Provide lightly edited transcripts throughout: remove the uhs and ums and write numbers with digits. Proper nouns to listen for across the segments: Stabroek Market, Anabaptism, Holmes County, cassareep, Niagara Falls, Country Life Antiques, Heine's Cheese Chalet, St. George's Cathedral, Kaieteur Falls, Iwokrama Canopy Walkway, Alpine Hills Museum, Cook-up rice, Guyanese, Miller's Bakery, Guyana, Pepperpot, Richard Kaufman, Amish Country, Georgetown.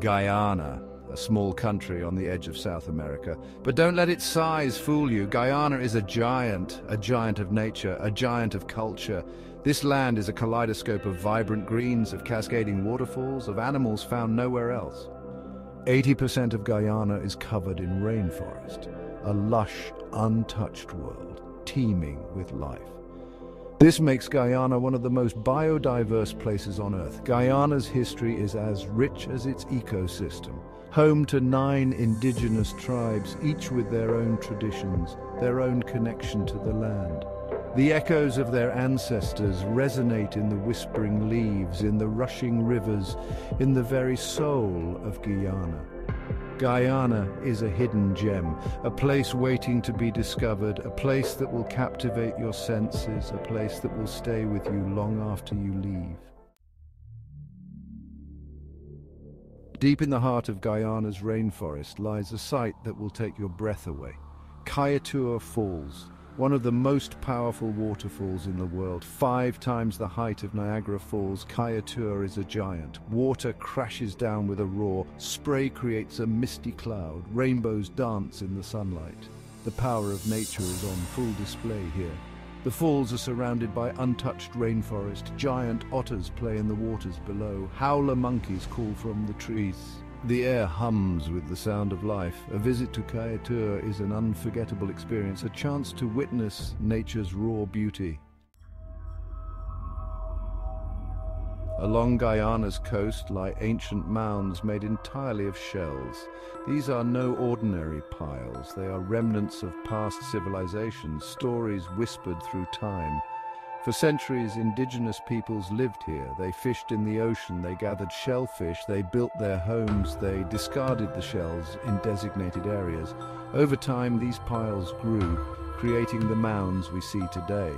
Guyana, a small country on the edge of South America. But don't let its size fool you. Guyana is a giant of nature, a giant of culture. This land is a kaleidoscope of vibrant greens, of cascading waterfalls, of animals found nowhere else. 80% of Guyana is covered in rainforest, a lush, untouched world, teeming with life. This makes Guyana one of the most biodiverse places on Earth. Guyana's history is as rich as its ecosystem, home to 9 indigenous tribes, each with their own traditions, their own connection to the land. The echoes of their ancestors resonate in the whispering leaves, in the rushing rivers, in the very soul of Guyana. Guyana is a hidden gem, a place waiting to be discovered, a place that will captivate your senses, a place that will stay with you long after you leave. Deep in the heart of Guyana's rainforest lies a site that will take your breath away. Kaieteur Falls, one of the most powerful waterfalls in the world. 5 times the height of Niagara Falls, Kaieteur is a giant. Water crashes down with a roar, spray creates a misty cloud, rainbows dance in the sunlight. The power of nature is on full display here. The falls are surrounded by untouched rainforest, giant otters play in the waters below, howler monkeys call from the trees. The air hums with the sound of life. A visit to Kaieteur is an unforgettable experience, a chance to witness nature's raw beauty. Along Guyana's coast lie ancient mounds made entirely of shells. These are no ordinary piles. They are remnants of past civilizations, stories whispered through time. For centuries, indigenous peoples lived here. They fished in the ocean, they gathered shellfish, they built their homes, they discarded the shells in designated areas. Over time, these piles grew, creating the mounds we see today.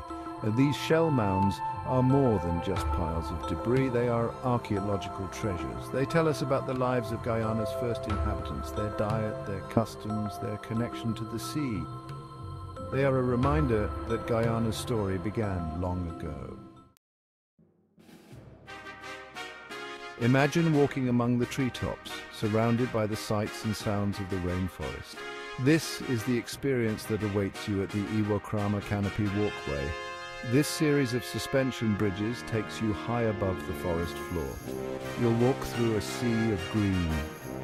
And these shell mounds are more than just piles of debris, they are archaeological treasures. They tell us about the lives of Guyana's first inhabitants, their diet, their customs, their connection to the sea. They are a reminder that Guyana's story began long ago. Imagine walking among the treetops, surrounded by the sights and sounds of the rainforest. This is the experience that awaits you at the Iwokrama Canopy Walkway. This series of suspension bridges takes you high above the forest floor. You'll walk through a sea of green.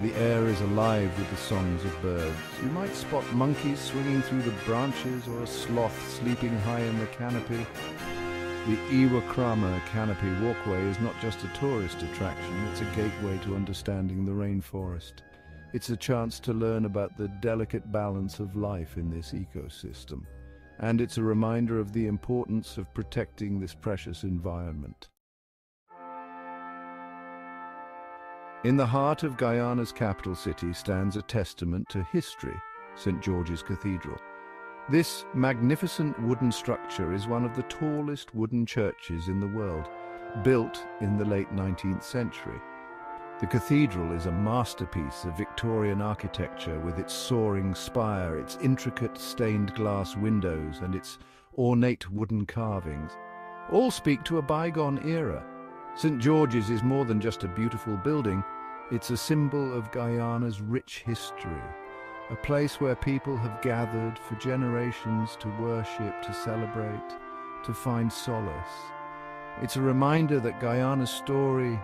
The air is alive with the songs of birds. You might spot monkeys swinging through the branches or a sloth sleeping high in the canopy. The Iwokrama Canopy Walkway is not just a tourist attraction, it's a gateway to understanding the rainforest. It's a chance to learn about the delicate balance of life in this ecosystem. And it's a reminder of the importance of protecting this precious environment. In the heart of Guyana's capital city stands a testament to history, St. George's Cathedral. This magnificent wooden structure is one of the tallest wooden churches in the world, built in the late 19th century. The cathedral is a masterpiece of Victorian architecture with its soaring spire, its intricate stained glass windows, and its ornate wooden carvings. All speak to a bygone era. St. George's is more than just a beautiful building. It's a symbol of Guyana's rich history, a place where people have gathered for generations to worship, to celebrate, to find solace. It's a reminder that Guyana's story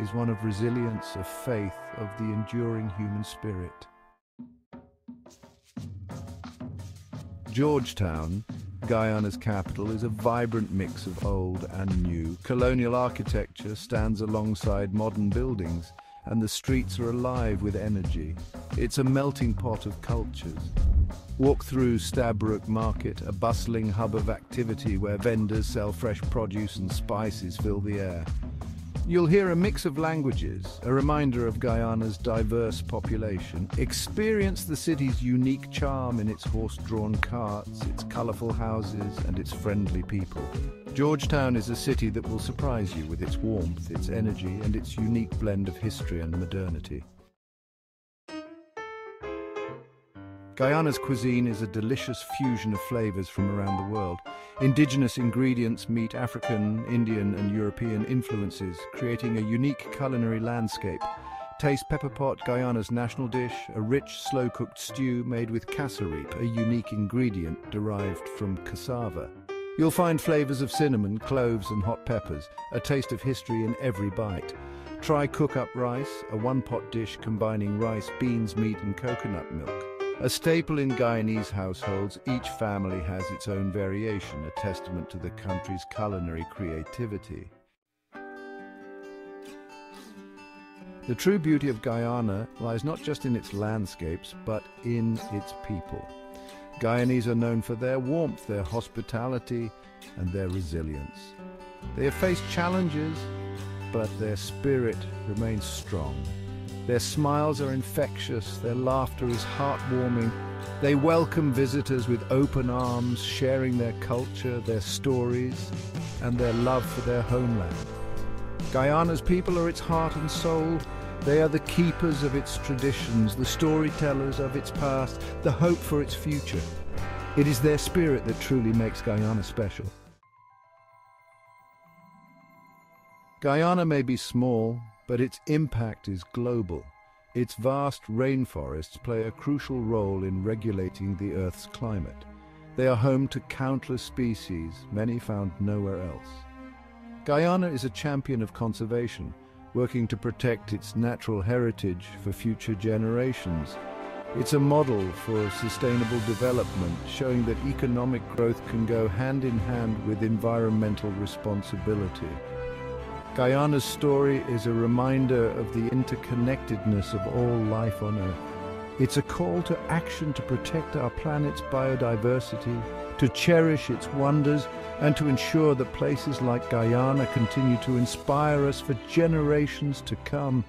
is one of resilience, of faith, of the enduring human spirit. Georgetown, Guyana's capital, is a vibrant mix of old and new. Colonial architecture stands alongside modern buildings, and the streets are alive with energy. It's a melting pot of cultures. Walk through Stabroek Market, a bustling hub of activity where vendors sell fresh produce and spices fill the air. You'll hear a mix of languages, a reminder of Guyana's diverse population. Experience the city's unique charm in its horse-drawn carts, its colourful houses, and its friendly people. Georgetown is a city that will surprise you with its warmth, its energy, and its unique blend of history and modernity. Guyana's cuisine is a delicious fusion of flavors from around the world. Indigenous ingredients meet African, Indian, and European influences, creating a unique culinary landscape. Taste pepperpot, Guyana's national dish, a rich, slow-cooked stew made with cassareep, a unique ingredient derived from cassava. You'll find flavors of cinnamon, cloves and hot peppers, a taste of history in every bite. Try cook-up rice, a one-pot dish combining rice, beans, meat and coconut milk. A staple in Guyanese households, each family has its own variation, a testament to the country's culinary creativity. The true beauty of Guyana lies not just in its landscapes, but in its people. Guyanese are known for their warmth, their hospitality, and their resilience. They have faced challenges, but their spirit remains strong. Their smiles are infectious, their laughter is heartwarming. They welcome visitors with open arms, sharing their culture, their stories, and their love for their homeland. Guyana's people are its heart and soul. They are the keepers of its traditions, the storytellers of its past, the hope for its future. It is their spirit that truly makes Guyana special. Guyana may be small, but its impact is global. Its vast rainforests play a crucial role in regulating the Earth's climate. They are home to countless species, many found nowhere else. Guyana is a champion of conservation, working to protect its natural heritage for future generations. It's a model for sustainable development, showing that economic growth can go hand in hand with environmental responsibility. Guyana's story is a reminder of the interconnectedness of all life on Earth. It's a call to action to protect our planet's biodiversity, to cherish its wonders, and to ensure that places like Guyana continue to inspire us for generations to come.